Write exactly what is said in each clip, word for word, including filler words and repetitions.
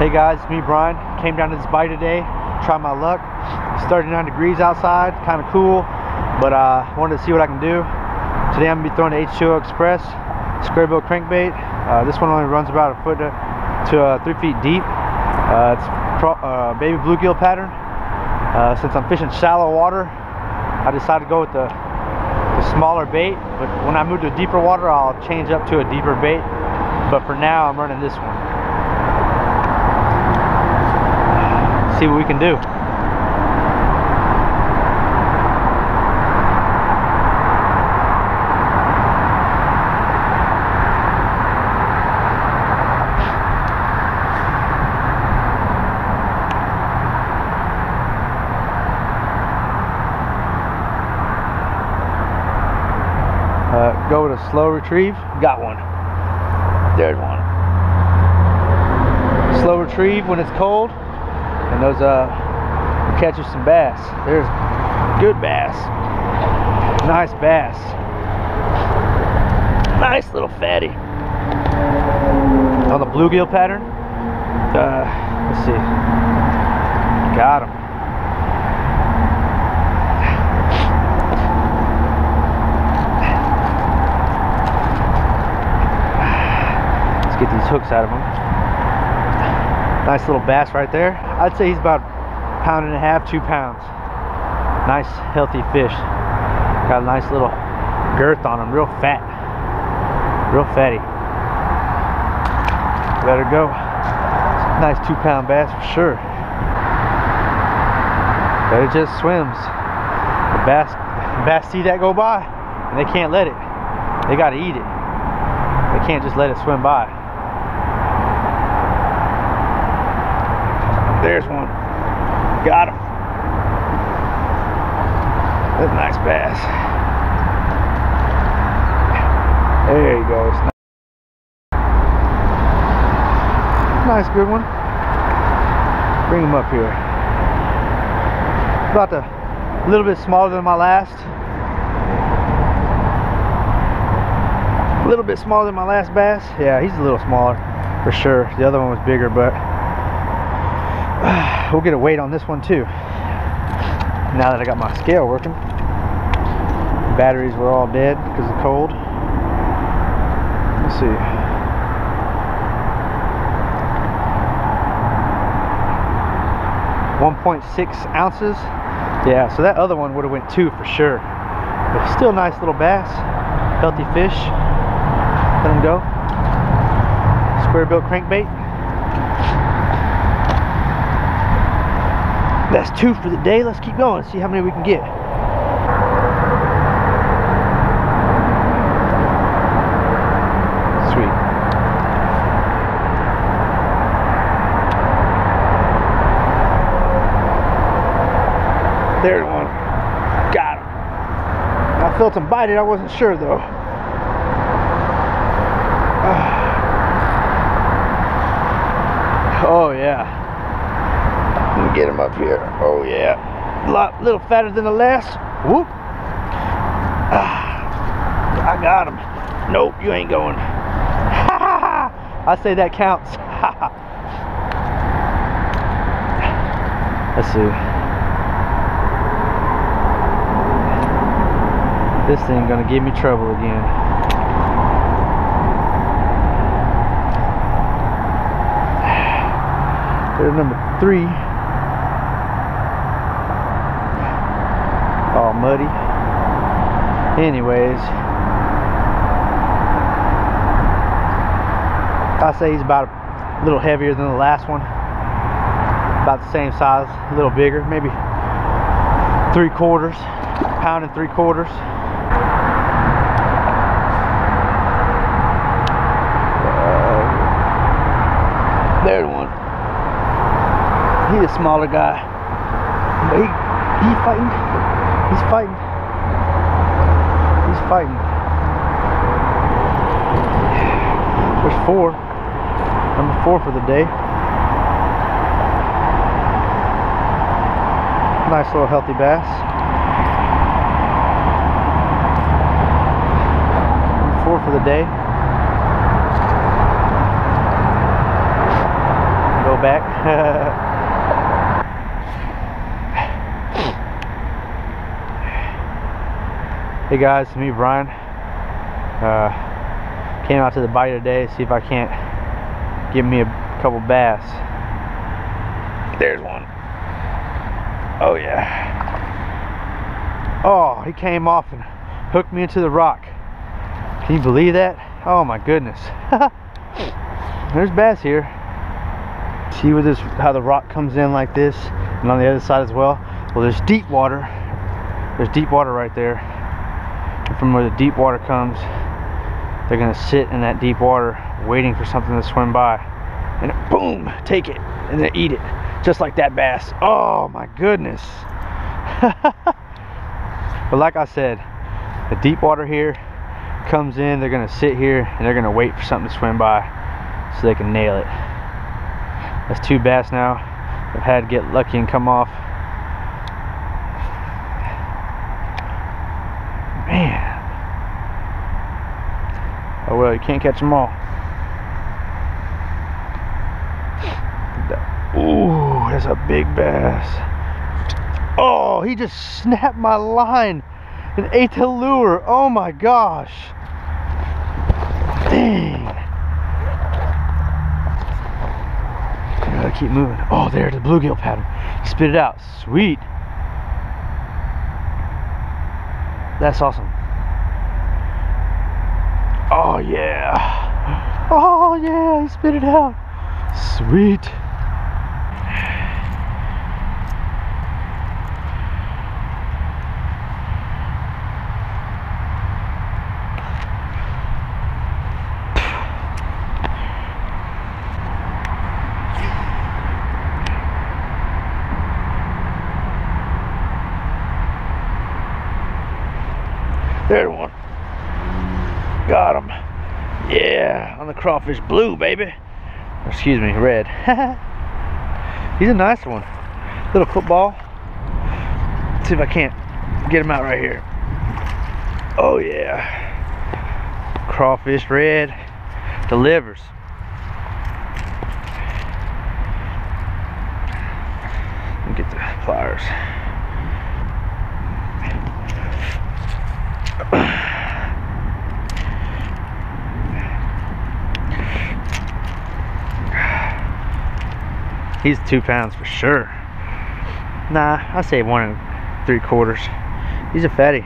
Hey guys, me Brian. Came down to this bike today, try my luck. It's thirty-nine degrees outside, kind of cool, but I uh, wanted to see what I can do. Today I'm going to be throwing the H two O Express square-bill crankbait. Uh, this one only runs about a foot to, to uh, three feet deep. Uh, it's pro uh, baby bluegill pattern. Uh, since I'm fishing shallow water, I decided to go with the, the smaller bait, but when I move to deeper water, I'll change up to a deeper bait. But for now, I'm running this one. See what we can do. Uh, go to slow retrieve. Got one. There's one. Slow retrieve when it's cold. And those uh catches some bass. There's good bass. Nice bass. Nice little fatty. On the bluegill pattern. Uh, let's see. Got him. Let's get these hooks out of him. Nice little bass right there. I'd say he's about a pound and a half, two pounds. Nice, healthy fish. Got a nice little girth on him, real fat. Real fatty. Let her go. Nice two pound bass for sure. But it just swims. The bass, the bass see that go by and they can't let it. They gotta eat it. They can't just let it swim by. There's one. Got him. That's a nice bass. There he goes. Nice good one. Bring him up here. About a, a little bit smaller than my last. A little bit smaller than my last bass. Yeah, he's a little smaller for sure. The other one was bigger, but we'll get a weight on this one too. Now that I got my scale working. Batteries were all dead because of the cold. Let's see. one point six ounces. Yeah, so that other one would have went two for sure. But still nice little bass. Healthy fish. Let him go. Square bill crankbait. That's two for the day. Let's keep going. See how many we can get. Sweet. There's one. Got him. I felt him bite it. I wasn't sure though. Oh yeah. Get him up here. Oh yeah, a lot little fatter than the last. Whoop! Ah, I got him. Nope, you ain't going. I say that counts. Let's see. This thing gonna give me trouble again. There's number three. All muddy. Anyways, I say he's about a little heavier than the last one. About the same size, a little bigger, maybe three quarters, pound and three quarters. Uh, there's one. He's a smaller guy, but he, he fighting, he's fighting, he's fighting. There's four, number four for the day. Nice little healthy bass. Number four for the day. Go back. Hey guys, it's me, Brian. Uh, came out to the bite today to see if I can't get me a couple bass. There's one. Oh yeah. Oh, he came off and hooked me into the rock. Can you believe that? Oh my goodness. There's bass here. See with this, how the rock comes in like this, and on the other side as well. Well, there's deep water. There's deep water right there. And from where the deep water comes, they're gonna sit in that deep water, waiting for something to swim by, and boom, take it, and then eat it, just like that bass. Oh my goodness! But like I said, the deep water here comes in. They're gonna sit here, and they're gonna wait for something to swim by, so they can nail it. That's two bass now I've had get lucky and come off. Man. Oh well, you can't catch them all. Ooh, that's a big bass. Oh, he just snapped my line and ate the lure. Oh my gosh. Dang. Keep moving. Oh, there's the bluegill pattern. Spit it out. Sweet. That's awesome. Oh yeah. Oh yeah, he spit it out. Sweet. There's one. Got him. Yeah, on the crawfish blue, baby. Excuse me, red. He's a nice one. Little football. Let's see if I can't get him out right here. Oh yeah. Crawfish red. Delivers. Let me get the pliers. He's two pounds for sure. Nah, I say one and three quarters. He's a fatty.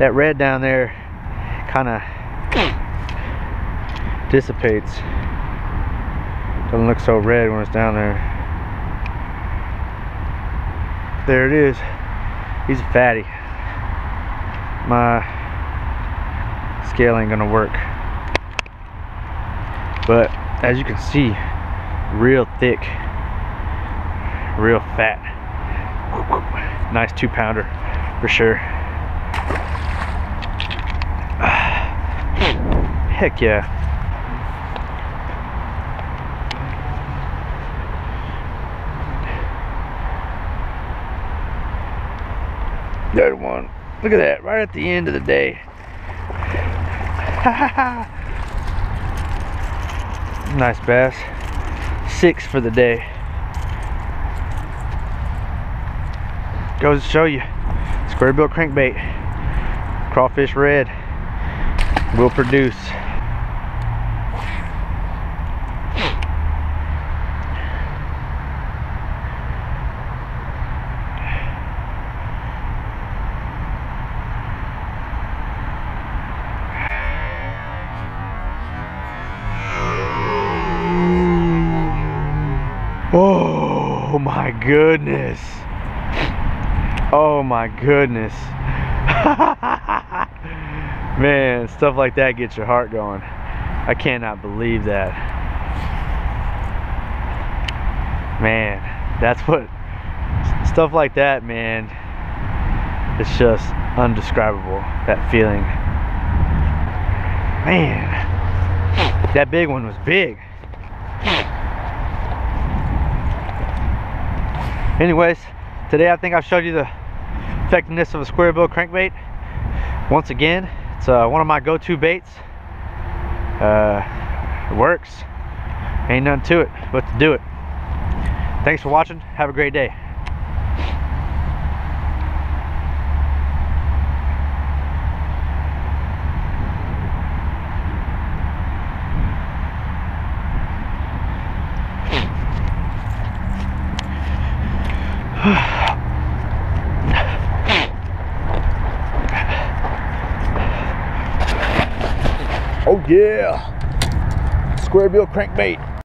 That red down there kind of dissipates. Doesn't look so red when it's down there. There it is. He's a fatty. My scale ain't gonna work. But as you can see, real thick, real fat. Nice two pounder for sure. Heck yeah. There's one. Look at that, right at the end of the day. Nice bass. Six for the day. Goes to show you, square bill crankbait, crawfish red will produce. Oh my goodness. Oh my goodness. Man, stuff like that gets your heart going. I cannot believe that. Man, that's what, stuff like that, man. It's just indescribable, that feeling. Man, that big one was big. Anyways, today I think I've showed you the effectiveness of a square bill crankbait. Once again, it's uh, one of my go-to baits. Uh, It works. Ain't nothing to it but to do it. Thanks for watching. Have a great day. Oh yeah, square bill crankbait.